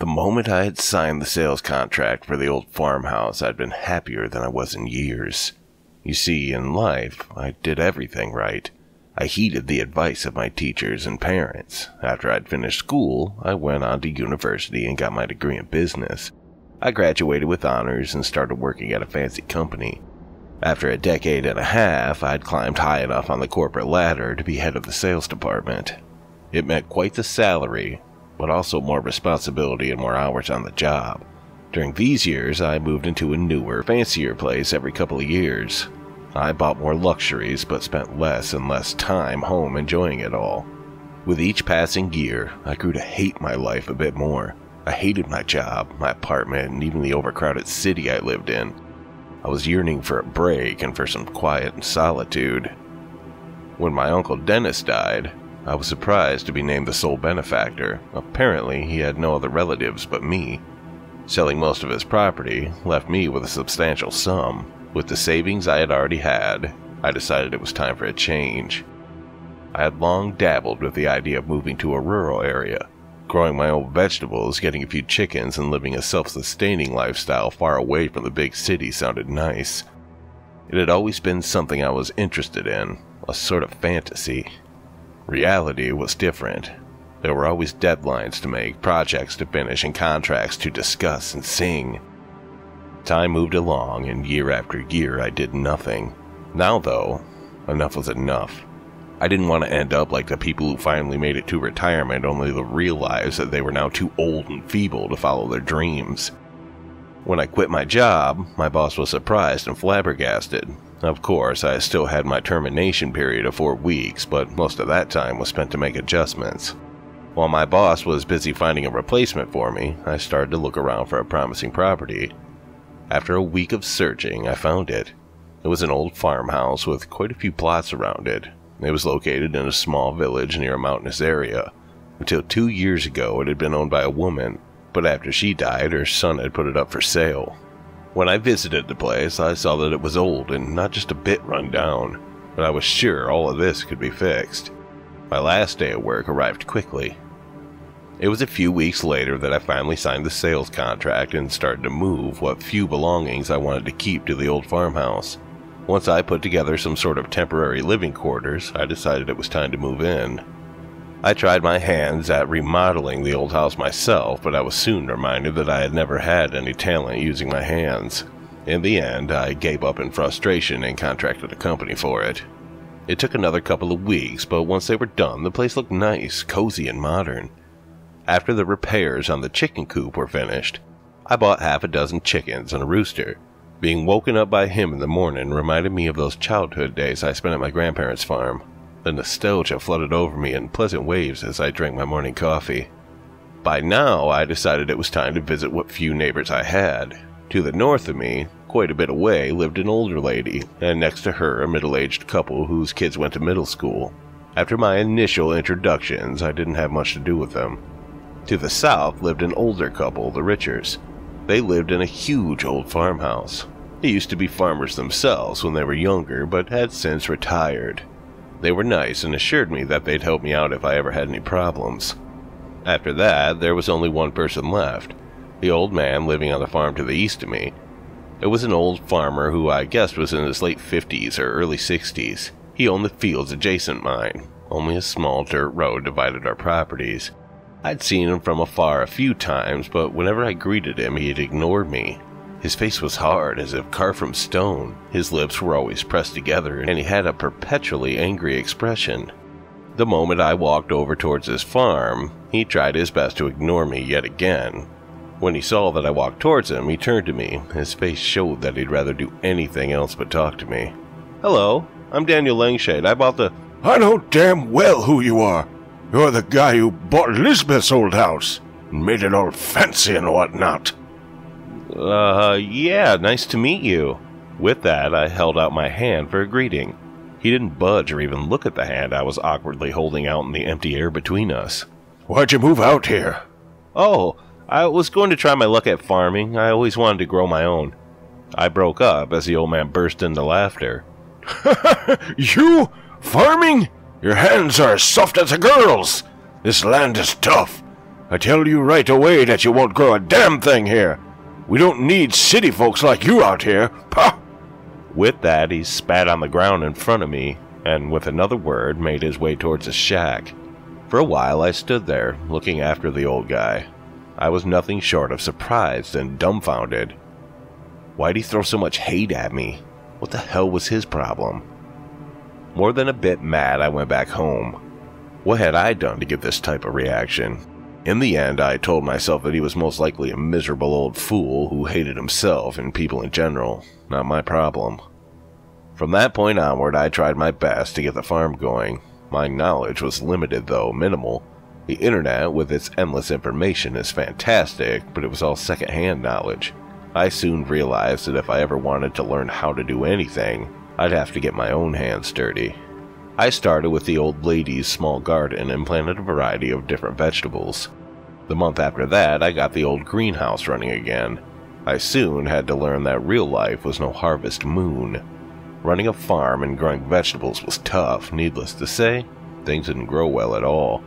The moment I had signed the sales contract for the old farmhouse, I'd been happier than I was in years. You see, in life, I did everything right. I heeded the advice of my teachers and parents. After I'd finished school, I went on to university and got my degree in business. I graduated with honors and started working at a fancy company. After a decade and a half, I'd climbed high enough on the corporate ladder to be head of the sales department. It meant quite the salary, but also more responsibility and more hours on the job. During these years, I moved into a newer, fancier place every couple of years. I bought more luxuries, but spent less and less time home enjoying it all. With each passing year, I grew to hate my life a bit more. I hated my job, my apartment, and even the overcrowded city I lived in. I was yearning for a break and for some quiet and solitude. When my Uncle Dennis died, I was surprised to be named the sole benefactor. Apparently, he had no other relatives but me. Selling most of his property left me with a substantial sum. With the savings I had already had, I decided it was time for a change. I had long dabbled with the idea of moving to a rural area, growing my own vegetables, getting a few chickens, and living a self-sustaining lifestyle far away from the big city sounded nice. It had always been something I was interested in, a sort of fantasy. Reality was different. There were always deadlines to make, projects to finish, and contracts to discuss and sing. Time moved along, and year after year I did nothing. Now, though, enough was enough. I didn't want to end up like the people who finally made it to retirement only to realize that they were now too old and feeble to follow their dreams. When I quit my job, my boss was surprised and flabbergasted. Of course, I still had my termination period of 4 weeks, but most of that time was spent to make adjustments. While my boss was busy finding a replacement for me, I started to look around for a promising property. After a week of searching, I found it. It was an old farmhouse with quite a few plots around it. It was located in a small village near a mountainous area. Until 2 years ago, it had been owned by a woman, but after she died, her son had put it up for sale. When I visited the place, I saw that it was old and not just a bit run down, but I was sure all of this could be fixed. My last day at work arrived quickly. It was a few weeks later that I finally signed the sales contract and started to move what few belongings I wanted to keep to the old farmhouse. Once I put together some sort of temporary living quarters, I decided it was time to move in. I tried my hands at remodeling the old house myself, but I was soon reminded that I had never had any talent using my hands. In the end, I gave up in frustration and contracted a company for it. It took another couple of weeks, but once they were done, the place looked nice, cozy, and modern. After the repairs on the chicken coop were finished, I bought half a dozen chickens and a rooster. Being woken up by him in the morning reminded me of those childhood days I spent at my grandparents' farm. The nostalgia flooded over me in pleasant waves as I drank my morning coffee. By now, I decided it was time to visit what few neighbors I had. To the north of me, quite a bit away, lived an older lady, and next to her, a middle-aged couple whose kids went to middle school. After my initial introductions, I didn't have much to do with them. To the south lived an older couple, the Richards. They lived in a huge old farmhouse. They used to be farmers themselves when they were younger, but had since retired. They were nice and assured me that they'd help me out if I ever had any problems. After that, there was only one person left, the old man living on the farm to the east of me. It was an old farmer who I guessed was in his late 50s or early 60s. He owned the fields adjacent mine. Only a small dirt road divided our properties. I'd seen him from afar a few times, but whenever I greeted him, he'd ignored me. His face was hard, as if carved from stone. His lips were always pressed together, and he had a perpetually angry expression. The moment I walked over towards his farm, he tried his best to ignore me yet again. When he saw that I walked towards him, he turned to me. His face showed that he'd rather do anything else but talk to me. "Hello, I'm Daniel Langshade. I bought the—" "I know damn well who you are. You're the guy who bought Elizabeth's old house and made it all fancy and whatnot." Yeah, nice to meet you." With that, I held out my hand for a greeting. He didn't budge or even look at the hand I was awkwardly holding out in the empty air between us. "Why'd you move out here?" "Oh, I was going to try my luck at farming. I always wanted to grow my own." I broke up as the old man burst into laughter. "You? Farming? Your hands are as soft as a girl's. This land is tough. I tell you right away that you won't grow a damn thing here. We don't need city folks like you out here. Pah! With that, he spat on the ground in front of me, and with another word, made his way towards a shack. For a while, I stood there, looking after the old guy. I was nothing short of surprised and dumbfounded. Why'd he throw so much hate at me? What the hell was his problem? More than a bit mad, I went back home. What had I done to get this type of reaction? In the end, I told myself that he was most likely a miserable old fool who hated himself and people in general. Not my problem. From that point onward, I tried my best to get the farm going. My knowledge was limited, though minimal. The internet, with its endless information, is fantastic, but it was all secondhand knowledge. I soon realized that if I ever wanted to learn how to do anything, I'd have to get my own hands dirty. I started with the old lady's small garden and planted a variety of different vegetables. The month after that, I got the old greenhouse running again. I soon had to learn that real life was no harvest moon. Running a farm and growing vegetables was tough. Needless to say, things didn't grow well at all.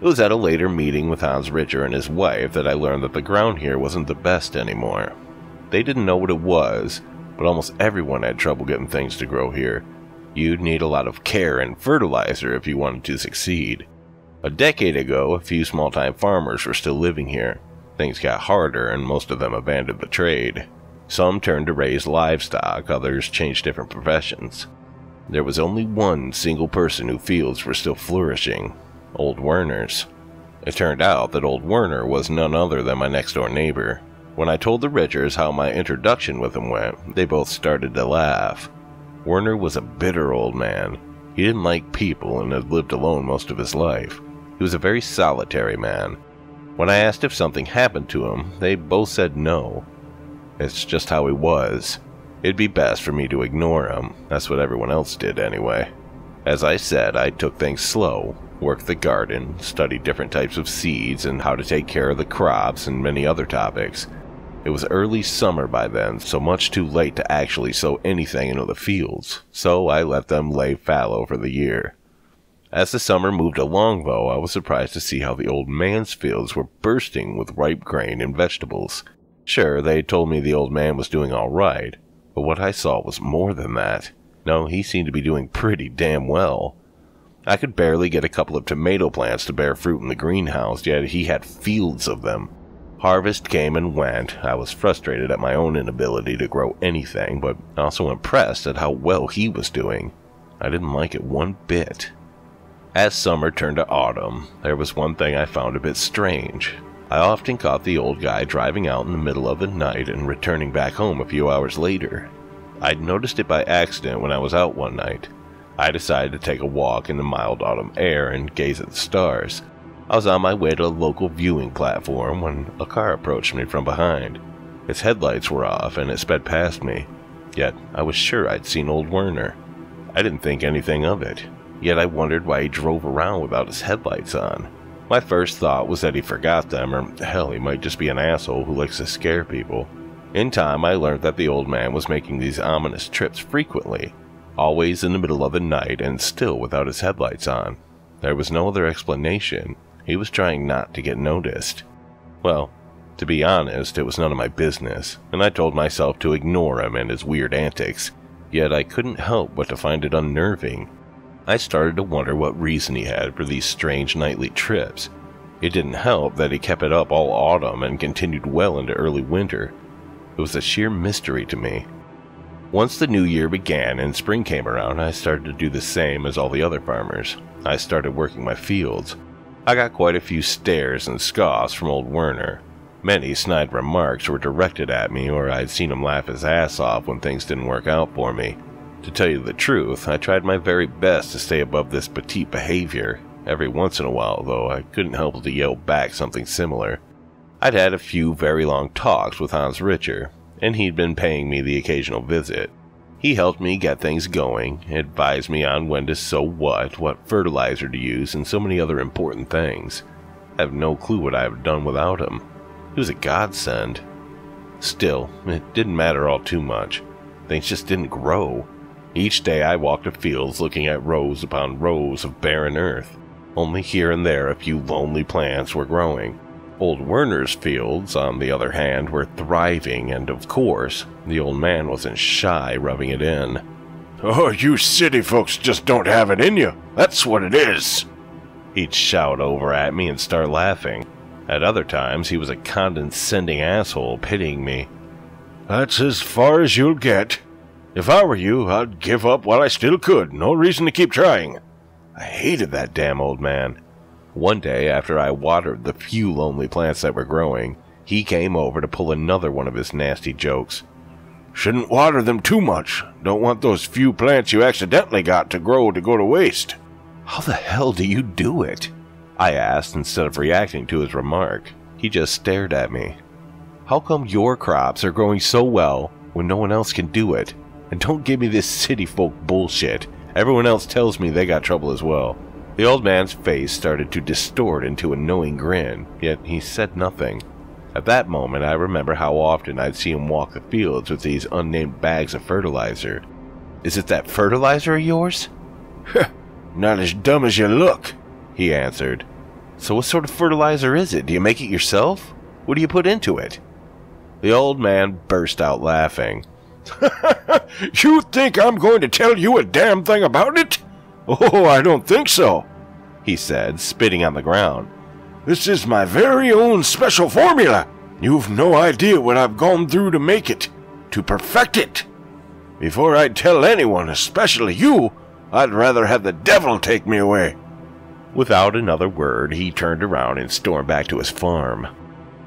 It was at a later meeting with Hans Richter and his wife that I learned that the ground here wasn't the best anymore. They didn't know what it was, but almost everyone had trouble getting things to grow here. You'd need a lot of care and fertilizer if you wanted to succeed. A decade ago, a few small-time farmers were still living here. Things got harder and most of them abandoned the trade. Some turned to raise livestock, others changed different professions. There was only one single person whose fields were still flourishing, old Werner's. It turned out that old Werner was none other than my next-door neighbor. When I told the Richters how my introduction with him went, they both started to laugh. Werner was a bitter old man. He didn't like people and had lived alone most of his life. He was a very solitary man. When I asked if something happened to him, they both said no. It's just how he was. It'd be best for me to ignore him. That's what everyone else did anyway. As I said, I took things slow, worked the garden, studied different types of seeds and how to take care of the crops and many other topics. It was early summer by then, so much too late to actually sow anything into the fields, so I let them lay fallow for the year. As the summer moved along, though, I was surprised to see how the old man's fields were bursting with ripe grain and vegetables. Sure, they told me the old man was doing all right, but what I saw was more than that. No, he seemed to be doing pretty damn well. I could barely get a couple of tomato plants to bear fruit in the greenhouse, yet he had fields of them. Harvest came and went. I was frustrated at my own inability to grow anything, but also impressed at how well he was doing. I didn't like it one bit. As summer turned to autumn, there was one thing I found a bit strange. I often caught the old guy driving out in the middle of the night and returning back home a few hours later. I'd noticed it by accident when I was out one night. I decided to take a walk in the mild autumn air and gaze at the stars. I was on my way to a local viewing platform when a car approached me from behind. Its headlights were off and it sped past me, yet I was sure I'd seen old Werner. I didn't think anything of it, yet I wondered why he drove around without his headlights on. My first thought was that he forgot them, or hell, he might just be an asshole who likes to scare people. In time, I learned that the old man was making these ominous trips frequently, always in the middle of the night and still without his headlights on. There was no other explanation. He was trying not to get noticed. Well, to be honest, it was none of my business, and I told myself to ignore him and his weird antics, yet I couldn't help but to find it unnerving. I started to wonder what reason he had for these strange nightly trips. It didn't help that he kept it up all autumn and continued well into early winter. It was a sheer mystery to me. Once the new year began and spring came around, I started to do the same as all the other farmers. I started working my fields. I got quite a few stares and scoffs from old Werner. Many snide remarks were directed at me, or I'd seen him laugh his ass off when things didn't work out for me. To tell you the truth, I tried my very best to stay above this petite behavior. Every once in a while, though, I couldn't help but to yell back something similar. I'd had a few very long talks with Hans Richter, and he'd been paying me the occasional visit. He helped me get things going, advised me on when to sow what fertilizer to use, and so many other important things. I have no clue what I would have done without him. He was a godsend. Still, it didn't matter all too much. Things just didn't grow. Each day I walked the fields looking at rows upon rows of barren earth. Only here and there a few lonely plants were growing. Old Werner's fields, on the other hand, were thriving, and of course, the old man wasn't shy rubbing it in. "Oh, you city folks just don't have it in you. That's what it is," he'd shout over at me and start laughing. At other times, he was a condescending asshole pitying me. "That's as far as you'll get. If I were you, I'd give up while I still could. No reason to keep trying." I hated that damn old man. One day, after I watered the few lonely plants that were growing, he came over to pull another one of his nasty jokes. "Shouldn't water them too much. Don't want those few plants you accidentally got to grow to go to waste." "How the hell do you do it?" I asked instead of reacting to his remark. He just stared at me. "How come your crops are growing so well when no one else can do it? And don't give me this city folk bullshit. Everyone else tells me they got trouble as well." The old man's face started to distort into a knowing grin, yet he said nothing. At that moment, I remember how often I'd see him walk the fields with these unnamed bags of fertilizer. "Is it that fertilizer of yours?" "Not as dumb as you look," he answered. "So what sort of fertilizer is it? Do you make it yourself? What do you put into it?" The old man burst out laughing. "You think I'm going to tell you a damn thing about it? Oh, I don't think so," he said, spitting on the ground. "This is my very own special formula. You've no idea what I've gone through to make it, to perfect it. Before I'd tell anyone, especially you, I'd rather have the devil take me away." Without another word, he turned around and stormed back to his farm.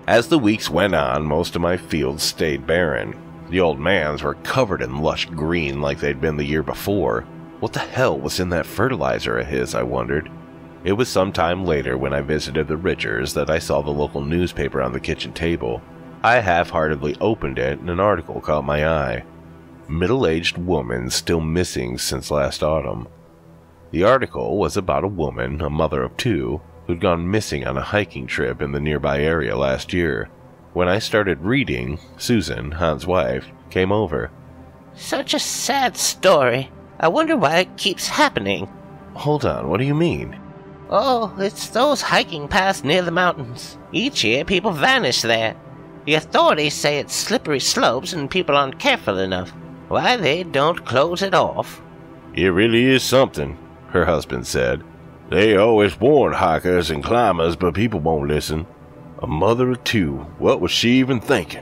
As the weeks went on, most of my fields stayed barren. The old man's were covered in lush green like they'd been the year before. What the hell was in that fertilizer of his, I wondered. It was some time later when I visited the Richters that I saw the local newspaper on the kitchen table. I half-heartedly opened it and an article caught my eye. "Middle-aged woman still missing since last autumn." The article was about a woman, a mother of two, who'd gone missing on a hiking trip in the nearby area last year. When I started reading, Susan, Hans' wife, came over. "Such a sad story. I wonder why it keeps happening." "Hold on, what do you mean?" "Oh, it's those hiking paths near the mountains. Each year people vanish there. The authorities say it's slippery slopes and people aren't careful enough. Why they don't close it off." "It really is something," her husband said. "They always warn hikers and climbers, but people won't listen. A mother of two, what was she even thinking?"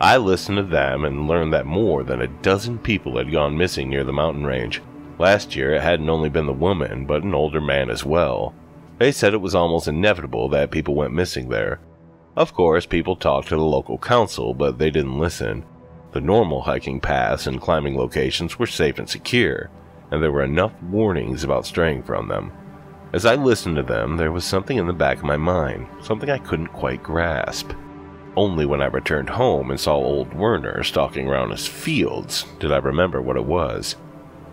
I listened to them and learned that more than a dozen people had gone missing near the mountain range. Last year it hadn't only been the woman, but an older man as well. They said it was almost inevitable that people went missing there. Of course, people talked to the local council, but they didn't listen. The normal hiking paths and climbing locations were safe and secure, and there were enough warnings about straying from them. As I listened to them, there was something in the back of my mind, something I couldn't quite grasp. Only when I returned home and saw old Werner stalking around his fields did I remember what it was.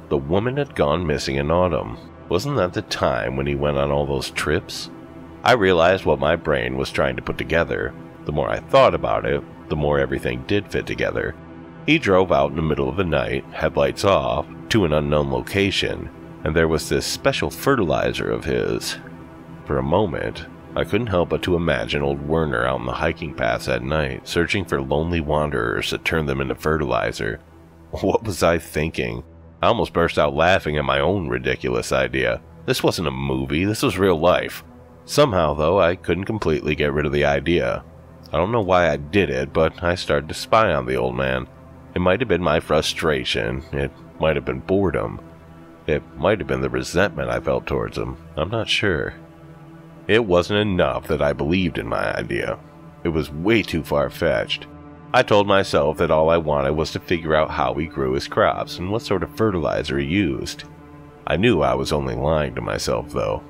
The woman had gone missing in autumn. Wasn't that the time when he went on all those trips? I realized what my brain was trying to put together. The more I thought about it, the more everything did fit together. He drove out in the middle of the night, headlights off, to an unknown location, and there was this special fertilizer of his. For a moment, I couldn't help but to imagine old Werner out on the hiking paths at night, searching for lonely wanderers to turn them into fertilizer. What was I thinking? I almost burst out laughing at my own ridiculous idea. This wasn't a movie, this was real life. Somehow, though, I couldn't completely get rid of the idea. I don't know why I did it, but I started to spy on the old man. It might have been my frustration, it might have been boredom, it might have been the resentment I felt towards him, I'm not sure. It wasn't enough that I believed in my idea. It was way too far-fetched. I told myself that all I wanted was to figure out how he grew his crops and what sort of fertilizer he used. I knew I was only lying to myself, though.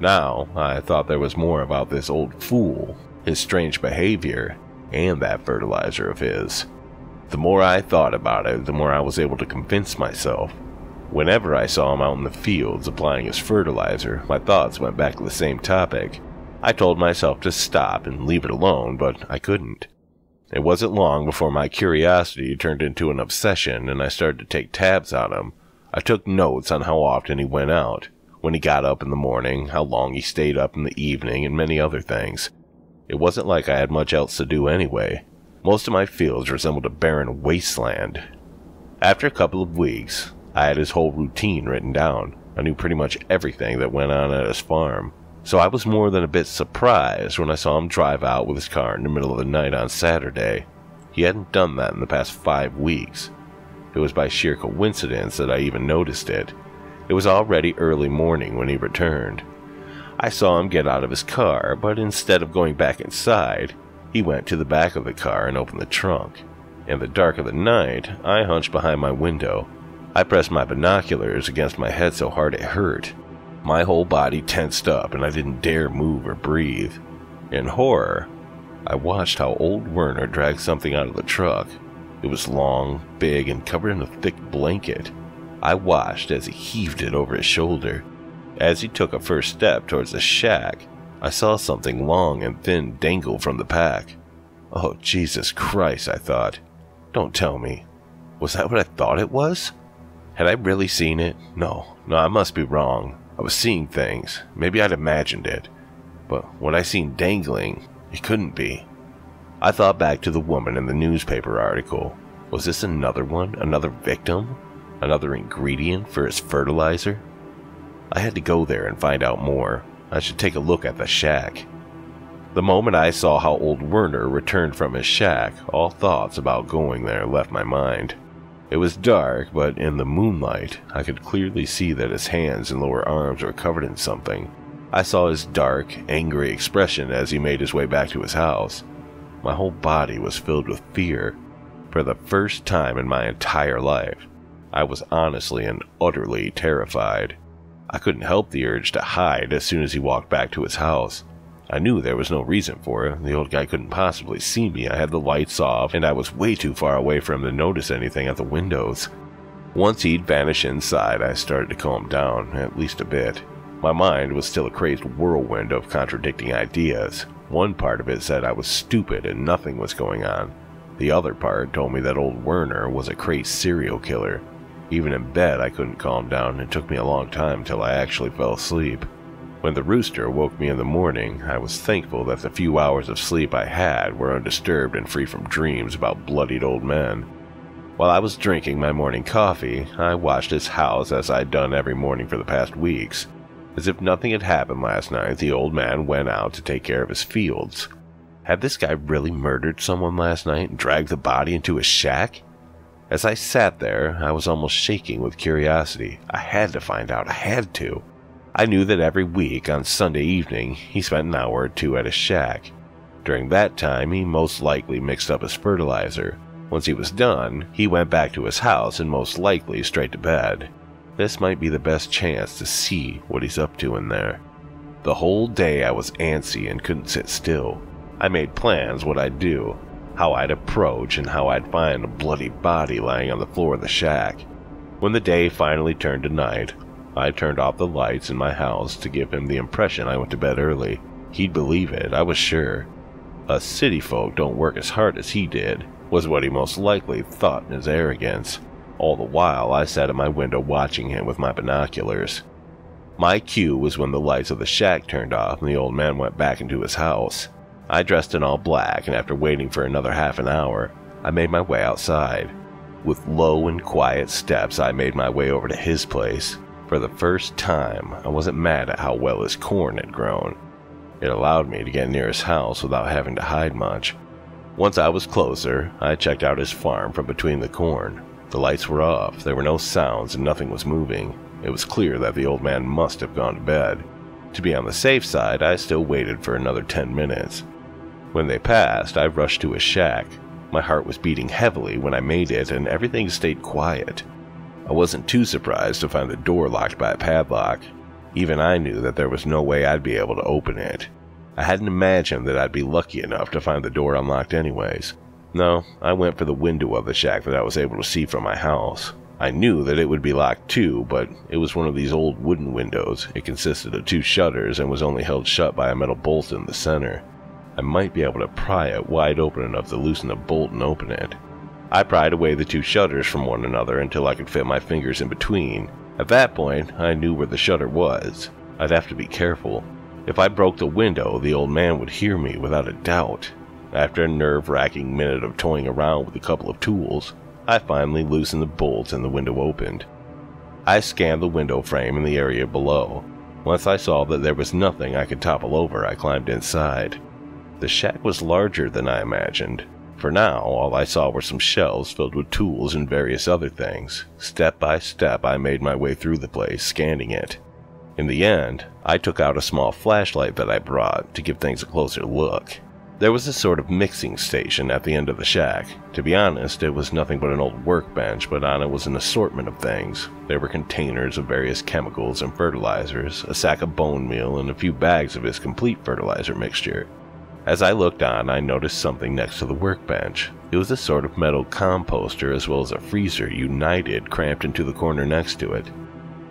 Now, I thought there was more about this old fool, his strange behavior, and that fertilizer of his. The more I thought about it, the more I was able to convince myself. Whenever I saw him out in the fields applying his fertilizer, my thoughts went back to the same topic. I told myself to stop and leave it alone, but I couldn't. It wasn't long before my curiosity turned into an obsession and I started to take tabs on him. I took notes on how often he went out, when he got up in the morning, how long he stayed up in the evening, and many other things. It wasn't like I had much else to do anyway. Most of my fields resembled a barren wasteland. After a couple of weeks, I had his whole routine written down. I knew pretty much everything that went on at his farm, so I was more than a bit surprised when I saw him drive out with his car in the middle of the night on Saturday. He hadn't done that in the past 5 weeks. It was by sheer coincidence that I even noticed it. It was already early morning when he returned. I saw him get out of his car, but instead of going back inside, he went to the back of the car and opened the trunk. In the dark of the night, I hunched behind my window. I pressed my binoculars against my head so hard it hurt. My whole body tensed up and I didn't dare move or breathe. In horror, I watched how old Werner dragged something out of the truck. It was long, big, and covered in a thick blanket. I watched as he heaved it over his shoulder. As he took a first step towards the shack, I saw something long and thin dangle from the pack. Oh, Jesus Christ, I thought. Don't tell me. Was that what I thought it was? Had I really seen it? No, I must be wrong. I was seeing things. Maybe I'd imagined it. But what I seen dangling, it couldn't be. I thought back to the woman in the newspaper article. Was this another one? Another victim? Another ingredient for his fertilizer? I had to go there and find out more. I should take a look at the shack. The moment I saw how old Werner returned from his shack, all thoughts about going there left my mind. It was dark, but in the moonlight, I could clearly see that his hands and lower arms were covered in something. I saw his dark, angry expression as he made his way back to his house. My whole body was filled with fear. For the first time in my entire life, I was honestly and utterly terrified. I couldn't help the urge to hide as soon as he walked back to his house. I knew there was no reason for it. The old guy couldn't possibly see me. I had the lights off, and I was way too far away for him to notice anything at the windows. Once he'd vanished inside, I started to calm down, at least a bit. My mind was still a crazed whirlwind of contradicting ideas. One part of it said I was stupid and nothing was going on. The other part told me that old Werner was a crazed serial killer. Even in bed, I couldn't calm down. It took me a long time till I actually fell asleep. When the rooster woke me in the morning, I was thankful that the few hours of sleep I had were undisturbed and free from dreams about bloodied old men. While I was drinking my morning coffee, I watched his house as I'd done every morning for the past weeks. As if nothing had happened last night, the old man went out to take care of his fields. Had this guy really murdered someone last night and dragged the body into his shack? As I sat there, I was almost shaking with curiosity. I had to find out. I had to. I knew that every week on Sunday evening, he spent an hour or two at his shack. During that time, he most likely mixed up his fertilizer. Once he was done, he went back to his house and most likely straight to bed. This might be the best chance to see what he's up to in there. The whole day I was antsy and couldn't sit still. I made plans what I'd do, how I'd approach, and how I'd find a bloody body lying on the floor of the shack. When the day finally turned to night, I turned off the lights in my house to give him the impression I went to bed early. He'd believe it, I was sure. Us city folk don't work as hard as he did, was what he most likely thought in his arrogance. All the while, I sat at my window watching him with my binoculars. My cue was when the lights of the shack turned off and the old man went back into his house. I dressed in all black, and after waiting for another half an hour, I made my way outside. With low and quiet steps, I made my way over to his place. For the first time, I wasn't mad at how well his corn had grown. It allowed me to get near his house without having to hide much. Once I was closer, I checked out his farm from between the corn. The lights were off, there were no sounds, and nothing was moving. It was clear that the old man must have gone to bed. To be on the safe side, I still waited for another 10 minutes. When they passed, I rushed to his shack. My heart was beating heavily when I made it, and everything stayed quiet. I wasn't too surprised to find the door locked by a padlock. Even I knew that there was no way I'd be able to open it. I hadn't imagined that I'd be lucky enough to find the door unlocked anyways. No, I went for the window of the shack that I was able to see from my house. I knew that it would be locked too, but it was one of these old wooden windows. It consisted of 2 shutters and was only held shut by a metal bolt in the center. I might be able to pry it wide open enough to loosen the bolt and open it. I pried away the 2 shutters from one another until I could fit my fingers in between. At that point, I knew where the shutter was. I'd have to be careful. If I broke the window, the old man would hear me without a doubt. After a nerve-wracking minute of toying around with a couple of tools, I finally loosened the bolts and the window opened. I scanned the window frame and the area below. Once I saw that there was nothing I could topple over, I climbed inside. The shack was larger than I imagined. For now, all I saw were some shelves filled with tools and various other things. Step by step, I made my way through the place, scanning it. In the end, I took out a small flashlight that I brought to give things a closer look. There was a sort of mixing station at the end of the shack. To be honest, it was nothing but an old workbench, but on it was an assortment of things. There were containers of various chemicals and fertilizers, a sack of bone meal, and a few bags of his complete fertilizer mixture. As I looked on, I noticed something next to the workbench. It was a sort of metal composter as well as a freezer united, cramped into the corner next to it.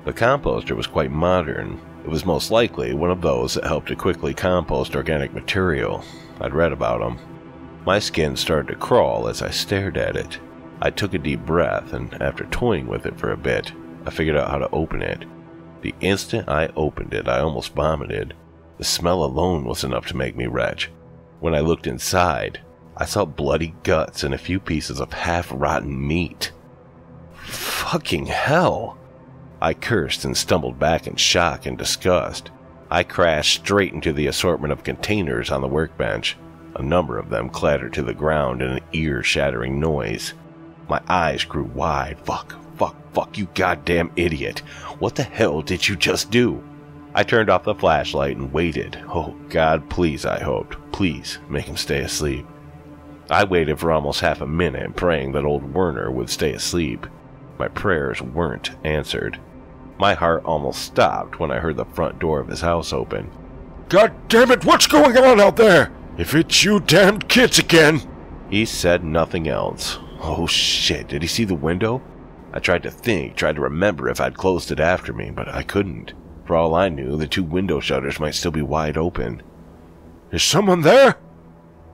The composter was quite modern. It was most likely one of those that helped to quickly compost organic material. I'd read about them. My skin started to crawl as I stared at it. I took a deep breath, and after toying with it for a bit, I figured out how to open it. The instant I opened it, I almost vomited. The smell alone was enough to make me retch. When I looked inside, I saw bloody guts and a few pieces of half-rotten meat. Fucking hell! I cursed and stumbled back in shock and disgust. I crashed straight into the assortment of containers on the workbench. A number of them clattered to the ground in an ear-shattering noise. My eyes grew wide. Fuck, fuck, fuck, you goddamn idiot. What the hell did you just do? I turned off the flashlight and waited. Oh God, please, I hoped. Please, make him stay asleep. I waited for almost half a minute, praying that old Werner would stay asleep. My prayers weren't answered. My heart almost stopped when I heard the front door of his house open. God damn it, what's going on out there? If it's you damned kids again. He said nothing else. Oh shit, did he see the window? I tried to think, tried to remember if I'd closed it after me, but I couldn't. For all I knew, the two window shutters might still be wide open. Is someone there?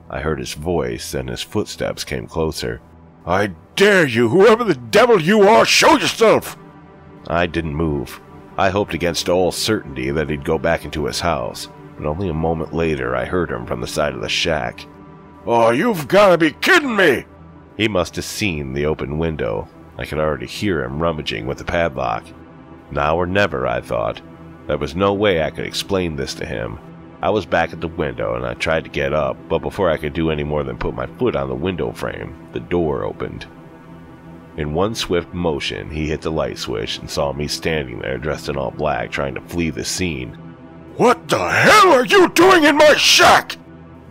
I heard his voice, and his footsteps came closer. I dare you, whoever the devil you are, show yourself! I didn't move. I hoped against all certainty that he'd go back into his house, but only a moment later I heard him from the side of the shack. Oh, you've got to be kidding me! He must have seen the open window. I could already hear him rummaging with the padlock. Now or never, I thought. There was no way I could explain this to him. I was back at the window and I tried to get up, but before I could do any more than put my foot on the window frame, the door opened. In one swift motion, he hit the light switch and saw me standing there dressed in all black, trying to flee the scene. What the hell are you doing in my shack?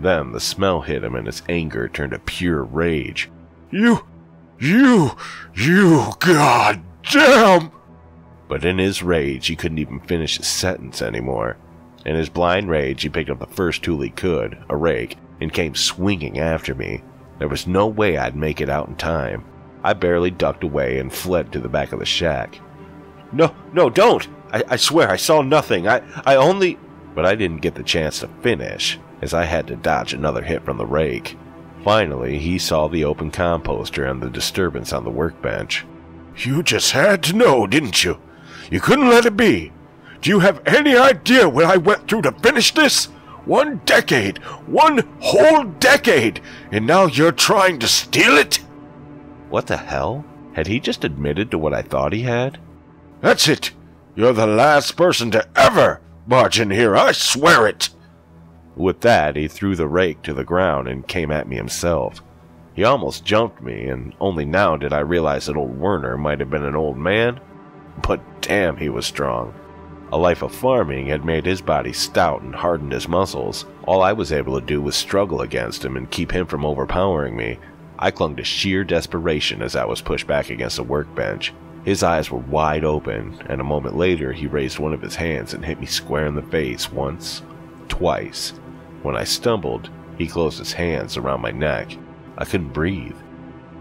Then the smell hit him and his anger turned to pure rage. You goddamn! But in his rage, he couldn't even finish his sentence anymore. In his blind rage, he picked up the first tool he could, a rake, and came swinging after me. There was no way I'd make it out in time. I barely ducked away and fled to the back of the shack. No, don't! I swear, I saw nothing. I only... But I didn't get the chance to finish, as I had to dodge another hit from the rake. Finally, he saw the open composter and the disturbance on the workbench. You just had to know, didn't you? You couldn't let it be. Do you have any idea what I went through to finish this? 1 decade! 1 whole decade! And now you're trying to steal it? What the hell? Had he just admitted to what I thought he had? That's it. You're the last person to ever barge in here, I swear it. With that, he threw the rake to the ground and came at me himself. He almost jumped me, and only now did I realize that old Werner might have been an old man. But damn, he was strong. A life of farming had made his body stout and hardened his muscles. All I was able to do was struggle against him and keep him from overpowering me. I clung to sheer desperation as I was pushed back against the workbench. His eyes were wide open, and a moment later he raised one of his hands and hit me square in the face once, twice. When I stumbled, he closed his hands around my neck. I couldn't breathe.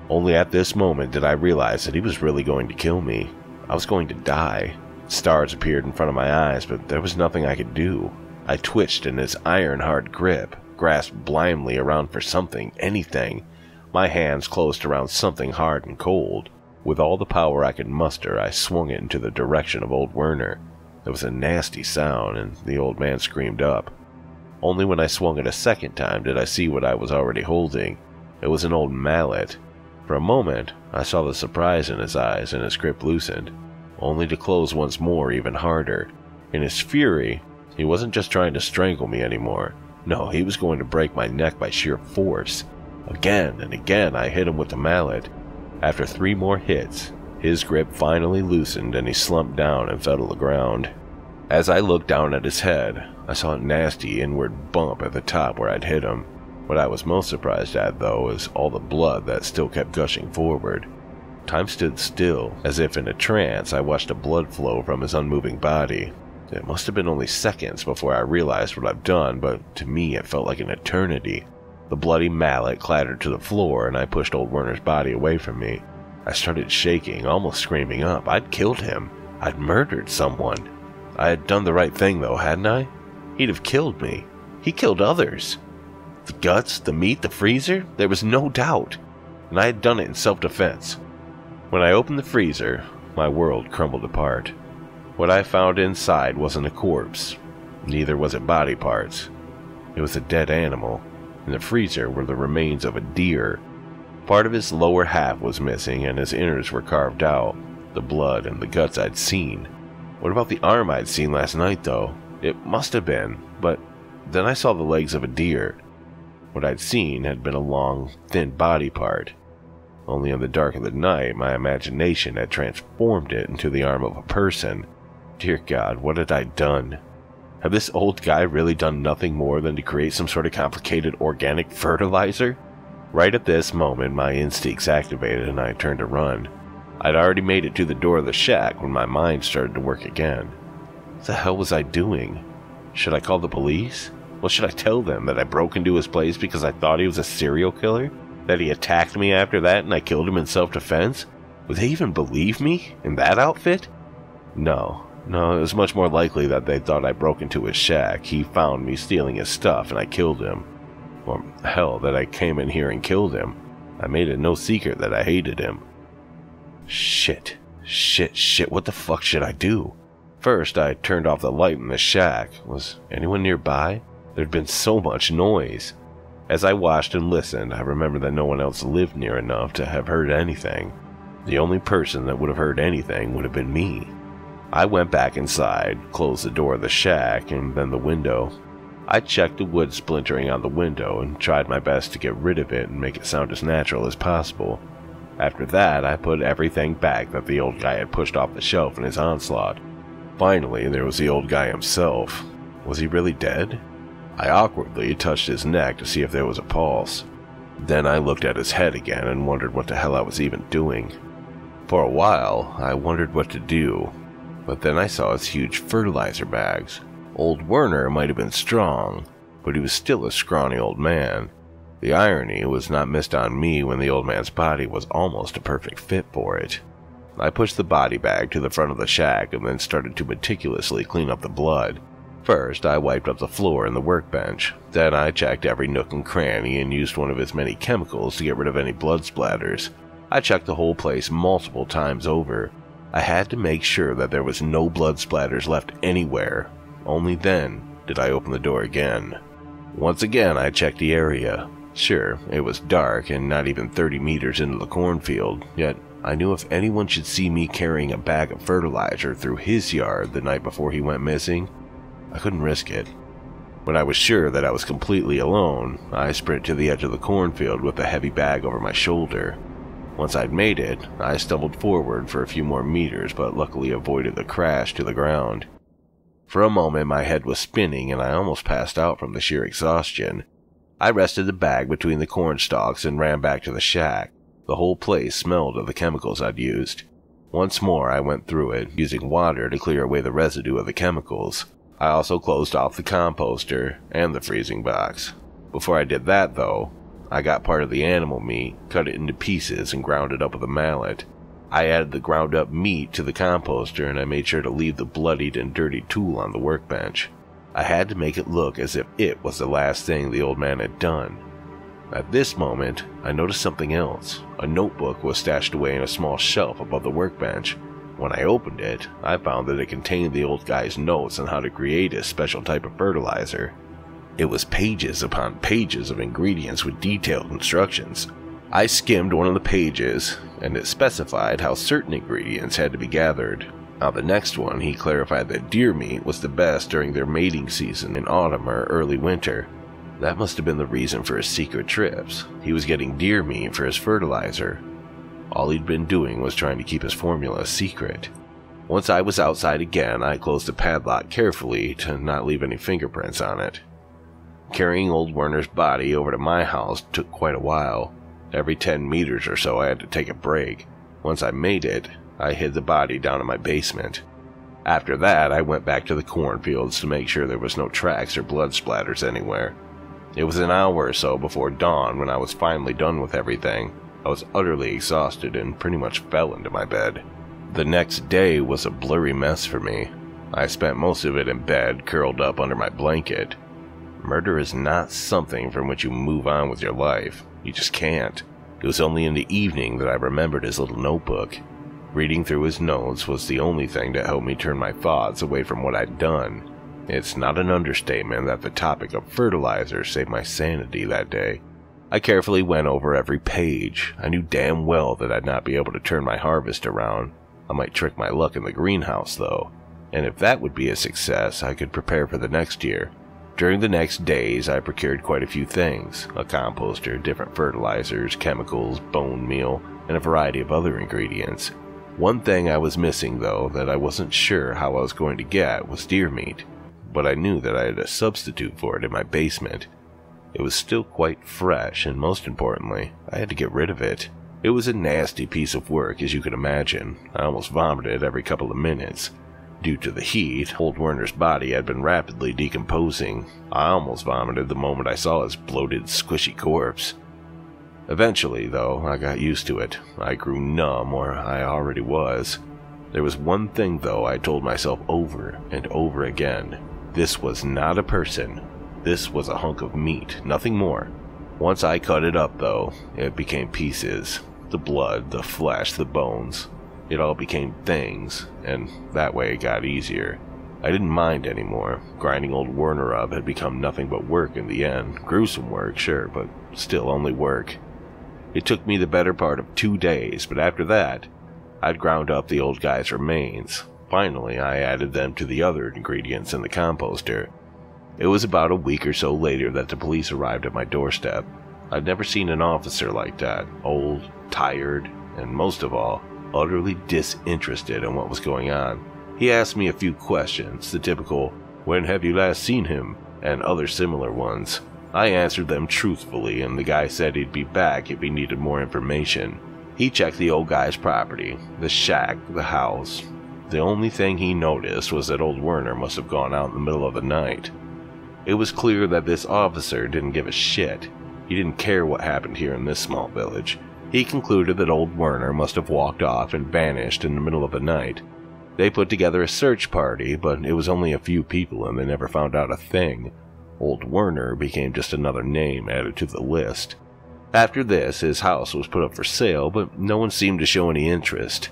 Only at this moment did I realize that he was really going to kill me. I was going to die. Stars appeared in front of my eyes, but there was nothing I could do. I twitched in his iron-hard grip, grasped blindly around for something, anything. My hands closed around something hard and cold. With all the power I could muster, I swung it into the direction of old Werner. There was a nasty sound, and the old man screamed up. Only when I swung it a second time did I see what I was already holding. It was an old mallet. For a moment, I saw the surprise in his eyes and his grip loosened, only to close once more even harder. In his fury, he wasn't just trying to strangle me anymore. No, he was going to break my neck by sheer force. Again and again I hit him with the mallet. After 3 more hits, his grip finally loosened and he slumped down and fell to the ground. As I looked down at his head, I saw a nasty inward bump at the top where I'd hit him. What I was most surprised at, though, was all the blood that still kept gushing forward. Time stood still. As if in a trance, I watched the blood flow from his unmoving body. It must have been only seconds before I realized what I've done, but to me it felt like an eternity. The bloody mallet clattered to the floor, and I pushed old Werner's body away from me. I started shaking, almost screaming up. I'd killed him. I'd murdered someone. I had done the right thing, though, hadn't I? He'd have killed me. He killed others. The guts, the meat, the freezer, there was no doubt. And I had done it in self-defense. When I opened the freezer, my world crumbled apart. What I found inside wasn't a corpse. Neither was it body parts. It was a dead animal. In the freezer were the remains of a deer. Part of his lower half was missing, and his innards were carved out, the blood and the guts I'd seen. What about the arm I'd seen last night, though? It must have been, but then I saw the legs of a deer. What I'd seen had been a long, thin body part. Only in the dark of the night, my imagination had transformed it into the arm of a person. Dear God, what had I done? Had this old guy really done nothing more than to create some sort of complicated organic fertilizer? Right at this moment, my instincts activated and I turned to run. I'd already made it to the door of the shack when my mind started to work again. What the hell was I doing? Should I call the police? Well, should I tell them that I broke into his place because I thought he was a serial killer? That he attacked me after that and I killed him in self-defense? Would they even believe me in that outfit? No, it was much more likely that they thought I broke into his shack. He found me stealing his stuff and I killed him. Or hell, that I came in here and killed him. I made it no secret that I hated him. Shit, what the fuck should I do? First, I turned off the light in the shack. Was anyone nearby? There'd been so much noise. As I watched and listened, I remembered that no one else lived near enough to have heard anything. The only person that would have heard anything would have been me. I went back inside, closed the door of the shack, and then the window. I checked the wood splintering on the window and tried my best to get rid of it and make it sound as natural as possible. After that, I put everything back that the old guy had pushed off the shelf in his onslaught. Finally, there was the old guy himself. Was he really dead? I awkwardly touched his neck to see if there was a pulse. Then I looked at his head again and wondered what the hell I was even doing. For a while, I wondered what to do, but then I saw his huge fertilizer bags. Old Werner might have been strong, but he was still a scrawny old man. The irony was not missed on me when the old man's body was almost a perfect fit for it. I pushed the body bag to the front of the shack and then started to meticulously clean up the blood. First, I wiped up the floor and the workbench. Then I checked every nook and cranny and used one of his many chemicals to get rid of any blood splatters. I checked the whole place multiple times over. I had to make sure that there was no blood splatters left anywhere. Only then did I open the door again. Once again, I checked the area. Sure, it was dark and not even 30 meters into the cornfield, yet I knew if anyone should see me carrying a bag of fertilizer through his yard the night before he went missing, I couldn't risk it. When I was sure that I was completely alone, I sprinted to the edge of the cornfield with a heavy bag over my shoulder. Once I'd made it, I stumbled forward for a few more meters but luckily avoided the crash to the ground. For a moment my head was spinning and I almost passed out from the sheer exhaustion. I rested the bag between the corn stalks and ran back to the shack. The whole place smelled of the chemicals I'd used. Once more I went through it, using water to clear away the residue of the chemicals. I also closed off the composter and the freezing box. Before I did that, though, I got part of the animal meat, cut it into pieces, and ground it up with a mallet. I added the ground up meat to the composter and I made sure to leave the bloodied and dirty tool on the workbench. I had to make it look as if it was the last thing the old man had done. At this moment, I noticed something else. A notebook was stashed away in a small shelf above the workbench. When I opened it, I found that it contained the old guy's notes on how to create a special type of fertilizer. It was pages upon pages of ingredients with detailed instructions. I skimmed one of the pages, and it specified how certain ingredients had to be gathered. On the next one, he clarified that deer meat was the best during their mating season in autumn or early winter. That must have been the reason for his secret trips. He was getting deer meat for his fertilizer. All he'd been doing was trying to keep his formula a secret. Once I was outside again, I closed the padlock carefully to not leave any fingerprints on it. Carrying old Werner's body over to my house took quite a while. Every 10 meters or so I had to take a break. Once I made it, I hid the body down in my basement. After that, I went back to the cornfields to make sure there was no tracks or blood splatters anywhere. It was an hour or so before dawn when I was finally done with everything. I was utterly exhausted and pretty much fell into my bed. The next day was a blurry mess for me. I spent most of it in bed, curled up under my blanket. Murder is not something from which you move on with your life. You just can't. It was only in the evening that I remembered his little notebook. Reading through his notes was the only thing that helped me turn my thoughts away from what I'd done. It's not an understatement that the topic of fertilizer saved my sanity that day. I carefully went over every page. I knew damn well that I'd not be able to turn my harvest around. I might trick my luck in the greenhouse, though. And if that would be a success, I could prepare for the next year. During the next days, I procured quite a few things. A composter, different fertilizers, chemicals, bone meal, and a variety of other ingredients. One thing I was missing, though, that I wasn't sure how I was going to get was deer meat. But I knew that I had a substitute for it in my basement. It was still quite fresh, and most importantly, I had to get rid of it. It was a nasty piece of work, as you could imagine. I almost vomited every couple of minutes. Due to the heat, old Werner's body had been rapidly decomposing. I almost vomited the moment I saw his bloated, squishy corpse. Eventually, though, I got used to it. I grew numb, or I already was. There was one thing, though, I told myself over and over again. This was not a person. This was a hunk of meat, nothing more. Once I cut it up, though, it became pieces. The blood, the flesh, the bones. It all became things, and that way it got easier. I didn't mind anymore. Grinding old Werner up had become nothing but work in the end. Gruesome work, sure, but still only work. It took me the better part of 2 days, but after that, I'd ground up the old guy's remains. Finally, I added them to the other ingredients in the composter. It was about a week or so later that the police arrived at my doorstep. I'd never seen an officer like that, old, tired, and most of all, utterly disinterested in what was going on. He asked me a few questions, the typical, "When have you last seen him?" and other similar ones. I answered them truthfully, and the guy said he'd be back if he needed more information. He checked the old guy's property, the shack, the house. The only thing he noticed was that old Werner must have gone out in the middle of the night. It was clear that this officer didn't give a shit. He didn't care what happened here in this small village. He concluded that old Werner must have walked off and vanished in the middle of the night. They put together a search party, but it was only a few people and they never found out a thing. Old Werner became just another name added to the list. After this, his house was put up for sale, but no one seemed to show any interest.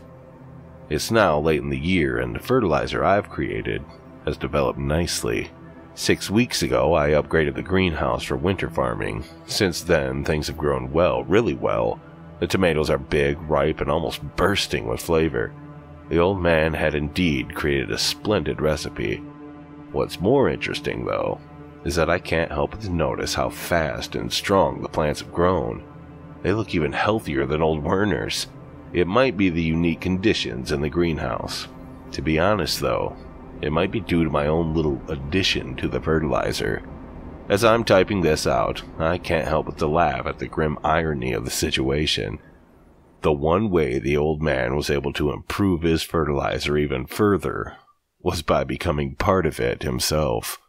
It's now late in the year, and the fertilizer I've created has developed nicely. 6 weeks ago, I upgraded the greenhouse for winter farming. Since then, things have grown well, really well. The tomatoes are big, ripe, and almost bursting with flavor. The old man had indeed created a splendid recipe. What's more interesting, though, is that I can't help but notice how fast and strong the plants have grown. They look even healthier than old Werner's. It might be the unique conditions in the greenhouse. To be honest, though, it might be due to my own little addition to the fertilizer. As I'm typing this out, I can't help but to laugh at the grim irony of the situation. The one way the old man was able to improve his fertilizer even further was by becoming part of it himself.